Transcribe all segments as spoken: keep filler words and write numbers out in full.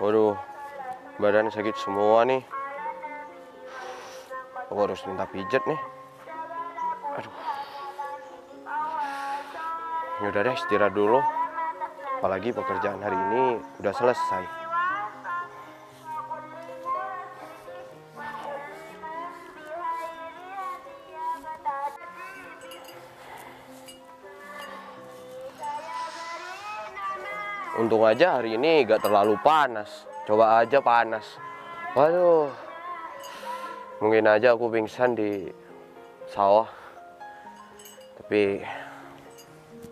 Waduh, badan sakit semua nih. Aku harus minta pijat nih. Aduh. Yaudah deh, istirahat dulu. Apalagi pekerjaan hari ini udah selesai. Untung aja hari ini gak terlalu panas. Coba aja panas. Waduh. Mungkin aja aku pingsan di sawah, tapi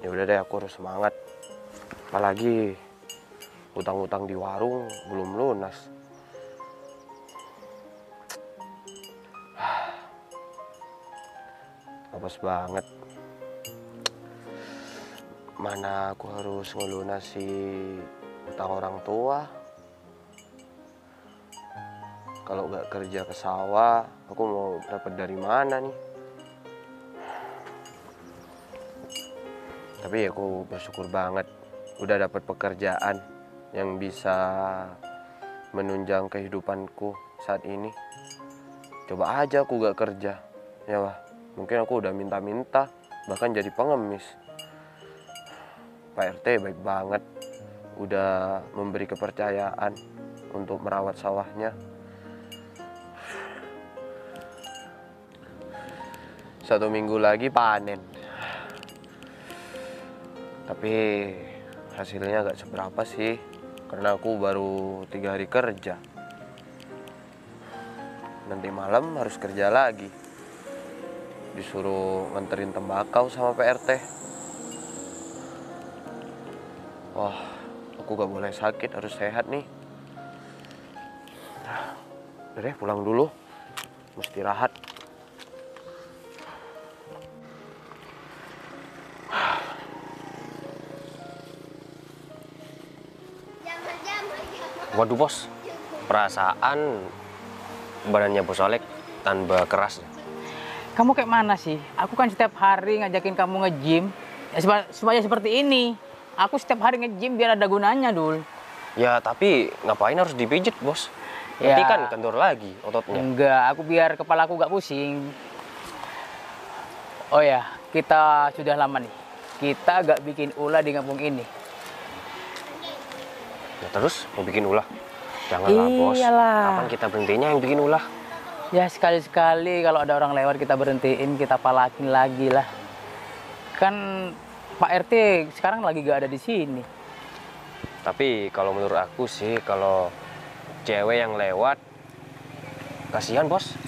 ya udah deh, aku harus semangat. Apalagi utang-utang di warung belum lunas. Apes banget. Mana aku harus ngelunasi utang orang tua. Kalau nggak kerja ke sawah, aku mau dapat dari mana nih? Tapi ya aku bersyukur banget udah dapat pekerjaan yang bisa menunjang kehidupanku saat ini. Coba aja aku nggak kerja, ya wah, mungkin aku udah minta-minta, bahkan jadi pengemis. Pak R T baik banget, udah memberi kepercayaan untuk merawat sawahnya. Satu minggu lagi panen, tapi hasilnya gak seberapa sih, karena aku baru tiga hari kerja. Nanti malam harus kerja lagi, disuruh nganterin tembakau sama P R T. Wah, aku gak boleh sakit, harus sehat nih. Udah deh, pulang dulu, mesti rahat. Waduh bos, perasaan badannya bos Alek tambah keras. Kamu kayak mana sih? Aku kan setiap hari ngajakin kamu nge-gym ya, supaya seperti ini. Aku setiap hari nge-gym biar ada gunanya, Dul. Ya tapi ngapain harus dipijit bos? Nanti ya, kan kendor lagi ototnya. Enggak, aku biar kepala aku gak pusing. Oh ya, kita sudah lama nih. Kita gak bikin ulah di kampung ini. Ya terus mau bikin ulah? Janganlah bos, kapan kita berhentinya yang bikin ulah? Ya sekali-sekali kalau ada orang lewat kita berhentiin, kita palakin lagi lah. Kan Pak R T sekarang lagi gak ada di sini. Tapi kalau menurut aku sih, kalau cewek yang lewat, kasihan bos.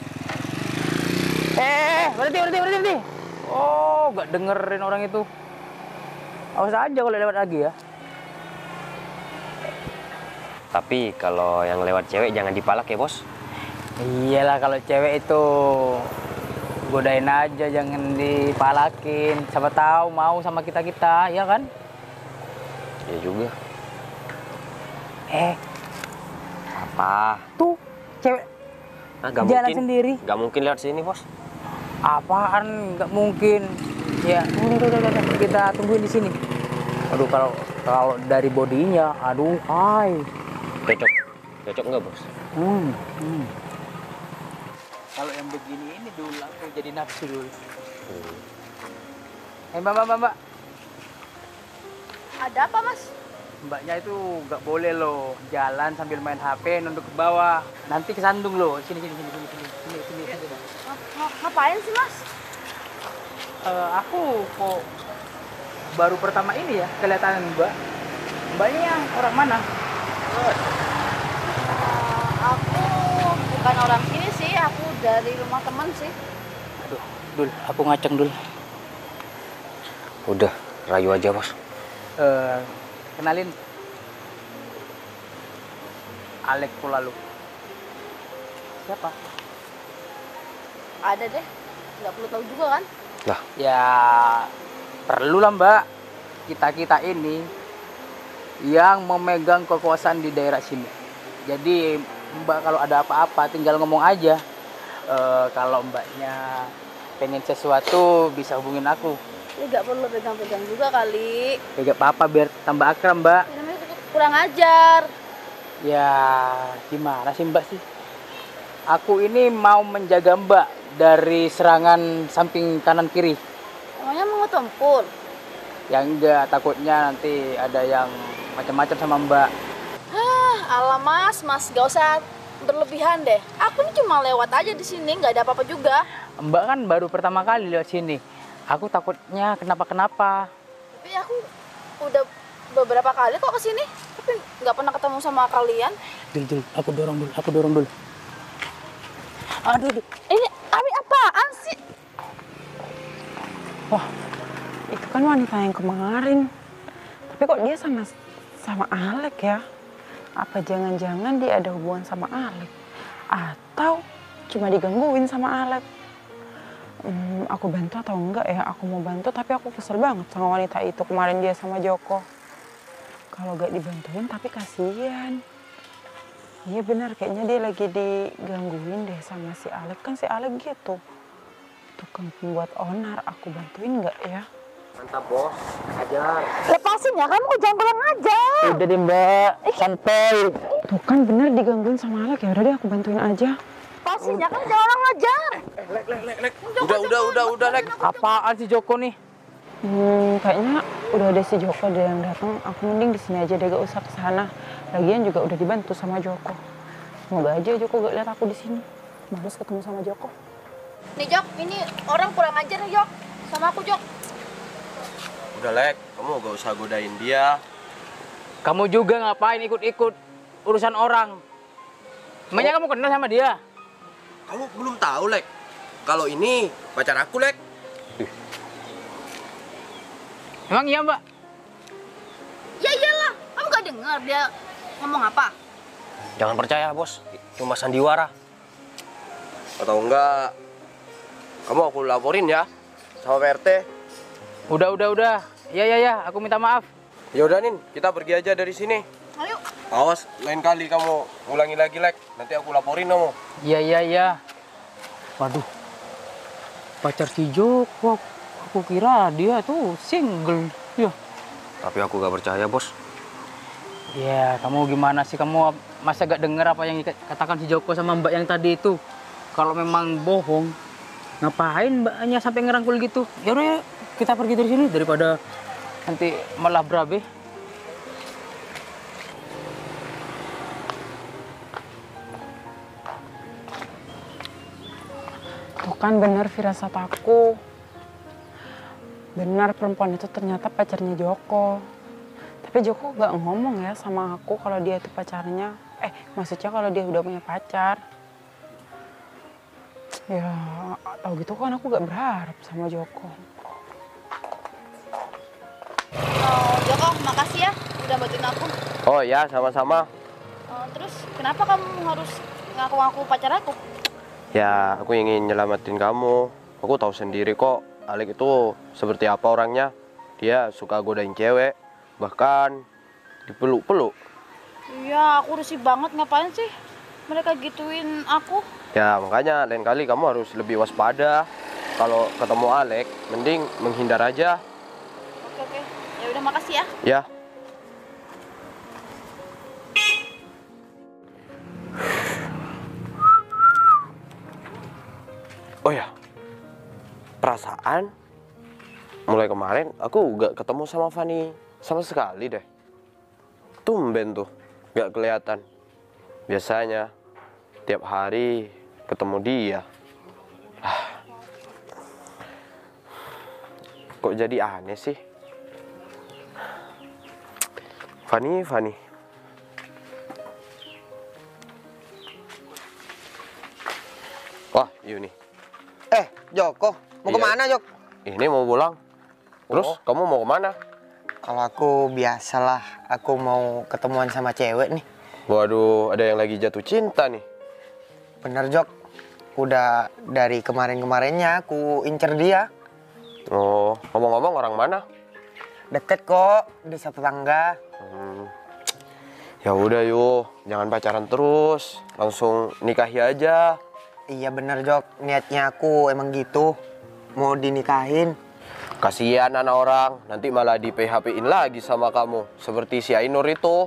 Eh, berhenti, berhenti, berhenti, berhenti. Oh, gak dengerin orang itu. Awas aja kalau lewat lagi ya. Tapi kalau yang lewat cewek jangan dipalak ya bos. Iyalah, kalau cewek itu godain aja, jangan dipalakin. Siapa tahu mau sama kita-kita, ya kan? Ya juga. Eh, apa? Tuh, cewek nah, gak jalan mungkin, sendiri. Gak mungkin lewat sini bos. Apaan gak mungkin? Ya, udah, udah, udah, udah. Kita tungguin di sini. Aduh, kalau kalau dari bodinya, aduh, hai. Cocok, cocok nggak bos? Hmm. hmm. Kalau yang begini ini dulu aku jadi nafsu dulu. Hmm. Eh hey, mbak, mbak, mbak. Ada apa mas? Mbaknya itu nggak boleh loh jalan sambil main H P nunduk ke bawah. Nanti kesandung loh. Sini, sini, sini, sini, sini, sini, sini. sini, sini. Ngapain sih mas? Uh, aku kok baru pertama ini ya kelihatan mbak. Mbaknya orang mana? Uh, aku bukan orang sini sih, aku dari rumah teman sih. Aduh, Dul, aku ngaceng Dul. Udah, rayu aja bos. Uh, kenalin, Alek Pulalu. Siapa? Ada deh, nggak perlu tahu juga kan? Lah, ya perlu lah mbak. Kita-kita ini yang memegang kekuasaan di daerah sini. Jadi mbak kalau ada apa-apa tinggal ngomong aja. E, kalau mbaknya pengen sesuatu bisa hubungin aku. Ini nggak perlu pegang-pegang juga kali. Ya nggak apa-apa biar tambah akrab mbak. Namanya kurang ajar. Ya gimana sih Mbak sih? Aku ini mau menjaga Mbak dari serangan samping kanan kiri. Emangnya mau tempur? Ya enggak, takutnya nanti ada yang macam-macam sama Mbak. Hah, ala mas, mas gak usah berlebihan deh. Aku ini cuma lewat aja di sini, nggak ada apa-apa juga. Mbak kan baru pertama kali lewat sini. Aku takutnya kenapa-kenapa. Tapi aku udah beberapa kali kok kesini, tapi nggak pernah ketemu sama kalian. Dul, dul, aku dorong dulu, aku dorong dulu. Aduh, aduh, ini Abi apaan sih? Wah, itu kan wanita yang kemarin. Tapi kok dia sama sama Alek ya? Apa jangan-jangan dia ada hubungan sama Alek? Atau cuma digangguin sama Alek? Hmm, aku bantu atau enggak ya? Aku mau bantu, tapi aku kesel banget sama wanita itu kemarin dia sama Joko. Kalau gak dibantuin, tapi kasihan. Iya benar, kayaknya dia lagi digangguin deh sama si Alek. Kan si Alek gitu, tukang pembuat onar. Aku bantuin nggak ya? Mantap bos, ajar. Lepasin ya, kamu jangan pulang aja. Udah deh mbak, santai. Tuh kan bener digangguin sama Alek ya, udah deh aku bantuin aja. Lepasin ya, kamu jangan pulang aja. Eh, lek, lek, lek, lek. Udah, udah, udah, udah, lek. Apaan si Joko nih? Hmm, kayaknya udah ada si Joko deh yang datang. Aku mending di sini aja deh, gak usah ke sana. Lagian juga udah dibantu sama Joko. Semoga aja Joko gak lihat aku di sini. Males ketemu sama Joko. Nih Jok, ini orang kurang ajar nih Jok. Sama aku Jok. Udah Lek, kamu gak usah godain dia. Kamu juga ngapain ikut-ikut urusan orang? Emangnya kamu kenal sama dia? Kamu belum tahu Lek. Kalau ini pacar aku Lek. Emang iya mbak? Ya iyalah, kamu gak dengar dia ngomong apa? Jangan percaya bos, cuma sandiwara. Atau enggak, kamu aku laporin ya sama P R T. Udah, udah, udah. Ya, ya, ya, aku minta maaf. Ya udah Nin, kita pergi aja dari sini. Ayo. Awas, lain kali kamu ulangi lagi Lek, nanti aku laporin kamu. Iya, iya, iya. Waduh, pacar si Joko. Aku kira dia tuh single, ya. Tapi aku gak percaya, bos. Ya, kamu gimana sih? Kamu masa gak dengar apa yang dikatakan si Joko sama mbak yang tadi itu? Kalau memang bohong, ngapain mbaknya sampai ngerangkul gitu? Ya udah, kita pergi dari sini daripada nanti malah berabe. Tuh kan bener firasat aku. Benar, perempuan itu ternyata pacarnya Joko. Tapi Joko gak ngomong ya sama aku kalau dia itu pacarnya. Eh, maksudnya kalau dia udah punya pacar. Ya, tau gitu kan aku gak berharap sama Joko. Oh, Joko, makasih ya udah bantuin aku. Oh ya, sama-sama. Oh, terus, kenapa kamu harus ngaku-ngaku pacar aku? Ya, aku ingin nyelamatin kamu. Aku tahu sendiri kok. Alek itu seperti apa orangnya, dia suka godain cewek, bahkan dipeluk-peluk. Iya, aku risih banget, ngapain sih mereka gituin aku? Ya makanya lain kali kamu harus lebih waspada. Kalau ketemu Alek, mending menghindar aja. Oke oke, ya udah makasih ya. Ya. Oh ya. Perasaan mulai kemarin aku gak ketemu sama Fani sama sekali deh. Tumben tuh gak kelihatan. Biasanya tiap hari ketemu dia. Ah. Kok jadi aneh sih? Fani, Fani. Wah, ini. Eh, Joko. Mau iya. Kemana Jok? Ini mau pulang. Terus oh. Kamu mau kemana? Kalau aku biasalah, aku mau ketemuan sama cewek nih. Waduh, ada yang lagi jatuh cinta nih. Bener Jok, udah dari kemarin-kemarinnya aku incer dia. Oh, ngomong-ngomong orang mana? Deket kok, di satu tangga. Hmm. Ya udah yuk, jangan pacaran terus, langsung nikahi aja. Iya bener Jok, niatnya aku emang gitu. Mau dinikahin. Kasihan anak orang, nanti malah di P H P-in lagi sama kamu. Seperti si Ainur itu.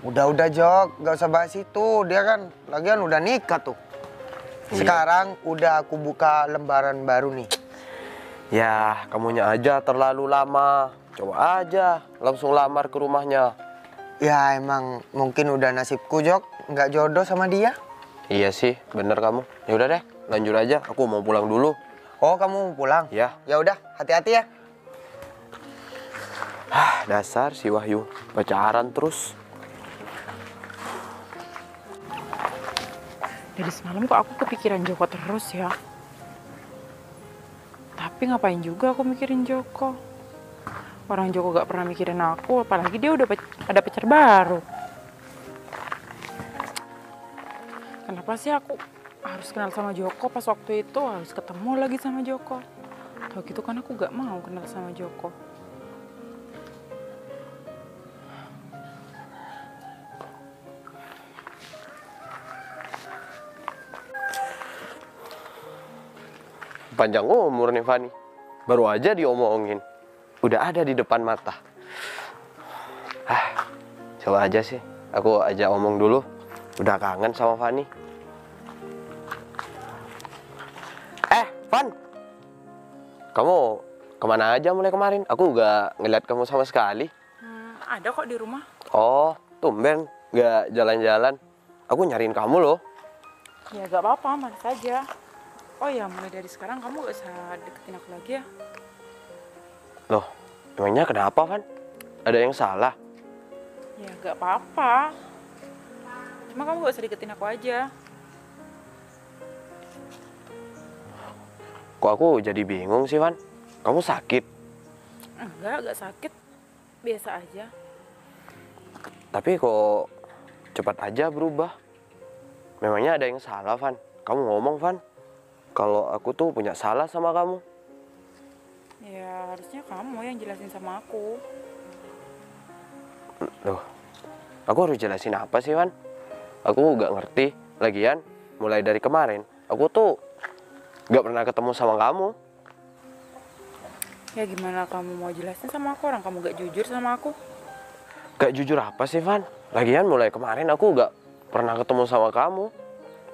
Udah-udah Jok, gak usah bahas itu. Dia kan lagian udah nikah tuh. Sekarang iya. Udah aku buka lembaran baru nih. Ya, kamunya aja terlalu lama. Coba aja langsung lamar ke rumahnya. Ya emang mungkin udah nasibku Jok, gak jodoh sama dia. Iya sih, bener kamu. Ya udah deh, lanjut aja. Aku mau pulang dulu. Oh, kamu mau pulang? Ya. Ya udah, hati-hati ya. Ah, dasar si Wahyu, pacaran terus. Dari semalam kok aku kepikiran Joko terus ya. Tapi ngapain juga aku mikirin Joko. Orang Joko gak pernah mikirin aku, apalagi dia udah ada pacar baru. Kenapa sih aku harus kenal sama Joko pas waktu itu, harus ketemu lagi sama Joko. Tau gitu kan aku gak mau kenal sama Joko. Panjang umur nih Fani, baru aja diomongin, udah ada di depan mata. Ah, coba aja sih, aku aja omong dulu, udah kangen sama Fani. Eh, Fan, kamu kemana aja mulai kemarin? Aku gak ngeliat kamu sama sekali. Hmm, ada kok di rumah. Oh, tumben gak jalan-jalan. Aku nyariin kamu loh. Ya gak apa-apa, mana saja. Oh ya, mulai dari sekarang kamu gak usah deketin aku lagi ya. Loh, emangnya kenapa Van? Ada yang salah? Ya gak apa-apa. Cuma kamu gak usah deketin aku aja. Kok aku jadi bingung sih Van? Kamu sakit? Enggak, gak sakit. Biasa aja. Tapi kok cepat aja berubah? Memangnya ada yang salah Van? Kamu ngomong Van? Kalau aku tuh punya salah sama kamu. Ya harusnya kamu yang jelasin sama aku. Loh, aku harus jelasin apa sih Wan? Aku gak ngerti. Lagian mulai dari kemarin aku tuh gak pernah ketemu sama kamu. Ya gimana kamu mau jelasin sama aku, orang kamu gak jujur sama aku. Gak jujur apa sih Van? Lagian mulai kemarin aku gak pernah ketemu sama kamu.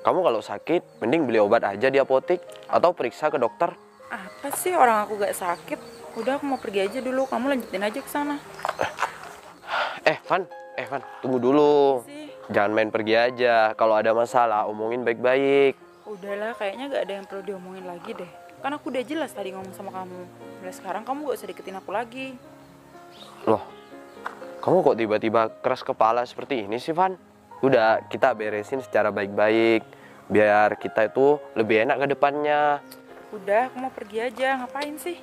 Kamu kalau sakit, mending beli obat aja di apotik atau periksa ke dokter. Apa sih, orang aku gak sakit? Udah, aku mau pergi aja dulu. Kamu lanjutin aja ke sana. Eh, Van, eh, Van, tunggu dulu. Jangan main pergi aja. Kalau ada masalah, omongin baik-baik. Udahlah, kayaknya gak ada yang perlu diomongin lagi deh. Kan aku udah jelas tadi ngomong sama kamu. Mulai sekarang kamu gak usah deketin aku lagi. Loh, kamu kok tiba-tiba keras kepala seperti ini sih, Van? Udah, kita beresin secara baik-baik biar kita itu lebih enak ke depannya. Udah, aku mau pergi aja. Ngapain sih?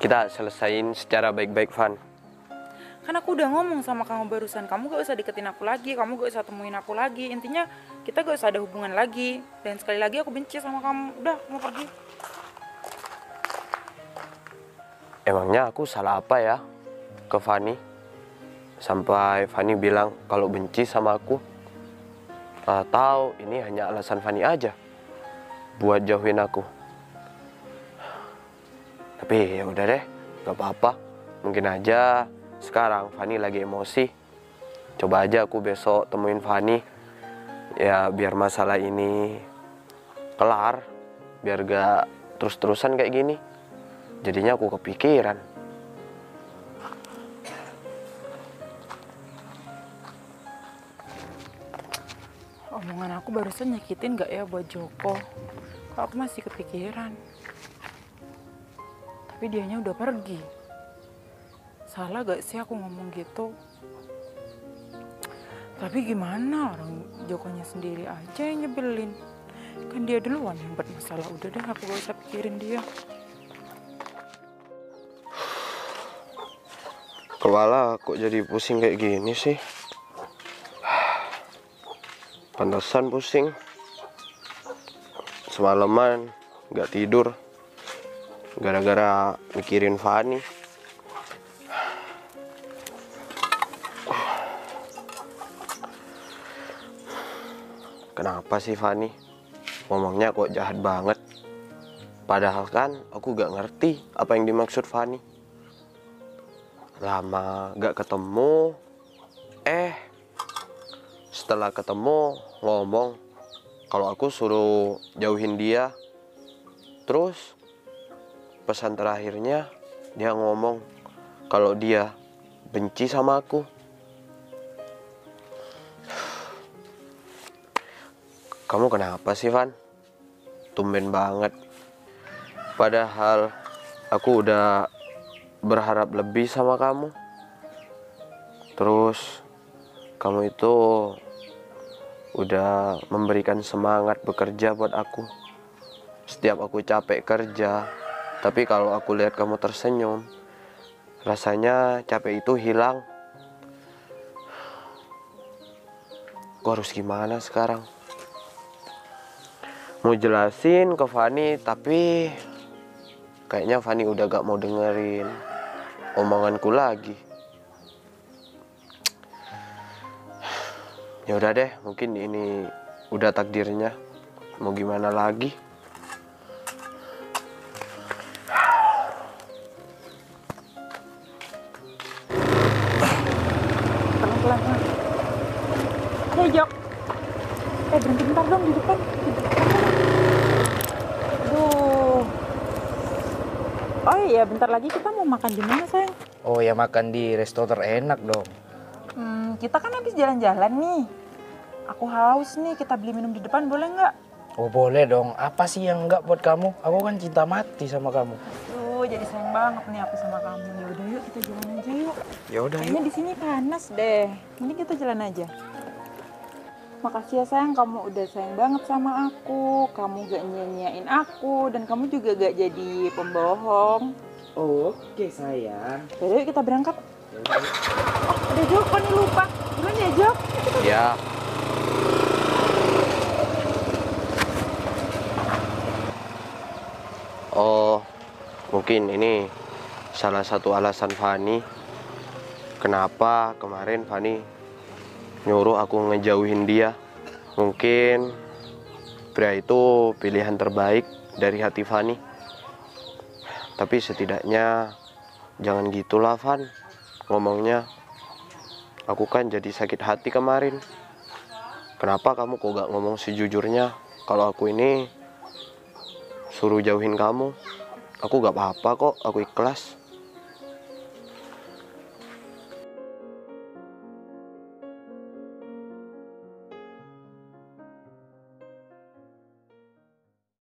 Kita selesain secara baik-baik, Van. Kan aku udah ngomong sama kamu barusan, kamu gak usah deketin aku lagi, kamu gak usah temuin aku lagi. Intinya kita gak usah ada hubungan lagi. Dan sekali lagi aku benci sama kamu. Udah, aku mau pergi. Emangnya aku salah apa ya ke Fani? Sampai Fani bilang kalau benci sama aku. Atau ini hanya alasan Fani aja buat jauhin aku. Tapi ya udah deh, gak apa-apa. Mungkin aja sekarang Fani lagi emosi. Coba aja aku besok temuin Fani. Ya biar masalah ini kelar. Biar gak terus-terusan kayak gini. Jadinya aku kepikiran. Omongan aku barusan nyakitin gak ya buat Joko? Kok aku masih kepikiran. Tapi dianya udah pergi. Salah gak sih aku ngomong gitu? Tapi gimana, orang Jokonya sendiri aja yang nyebelin. Kan dia duluan yang buat masalah. Udah deh, aku gak usah pikirin dia. Kepala kok jadi pusing kayak gini sih? Pantesan pusing. Semalaman gak tidur gara-gara mikirin Fani. Kenapa sih Fani? Ngomongnya kok jahat banget. Padahal kan aku gak ngerti apa yang dimaksud Fani. Lama gak ketemu. Eh setelah ketemu ngomong kalau aku suruh jauhin dia. Terus pesan terakhirnya dia ngomong kalau dia benci sama aku. Kamu kenapa sih, Van? Tumben banget. Padahal aku udah berharap lebih sama kamu. Terus kamu itu udah memberikan semangat bekerja buat aku. Setiap aku capek kerja, tapi kalau aku lihat kamu tersenyum, rasanya capek itu hilang. Aku harus gimana sekarang? Mau jelasin ke Fanny, tapi kayaknya Fanny udah gak mau dengerin omonganku lagi. Ya udah deh, mungkin ini udah takdirnya. Mau gimana lagi? Pelan-pelan. Ada Jok. Eh berhenti bentar dong di depan. Aduh. Oh iya, bentar lagi kita mau makan di mana, sayang? Oh ya, makan di resto terenak dong. Hmm, kita kan habis jalan-jalan nih. Aku haus nih, kita beli minum di depan boleh nggak? Oh boleh dong, apa sih yang nggak buat kamu? Aku kan cinta mati sama kamu. Aduh, jadi sayang banget nih aku sama kamu. Yaudah yuk, kita jalan aja yuk. Yaudah yuk. Kayaknya di sini panas deh, mending kita jalan aja. Makasih ya sayang, kamu udah sayang banget sama aku. Kamu gak nyanyiin aku, dan kamu juga gak jadi pembohong. Oh, oke sayang. Yaudah yuk kita berangkat. Oh, udah Jok, kan lupa. Gimana ya Jok? Iya. Oh, mungkin ini salah satu alasan Fanny kenapa kemarin Fanny nyuruh aku ngejauhin dia. Mungkin pria itu pilihan terbaik dari hati Fanny. Tapi setidaknya jangan gitulah Van ngomongnya. Aku kan jadi sakit hati kemarin. Kenapa kamu kok gak ngomong sejujurnya kalau aku ini suruh jauhin kamu? Aku gak apa-apa kok, aku ikhlas.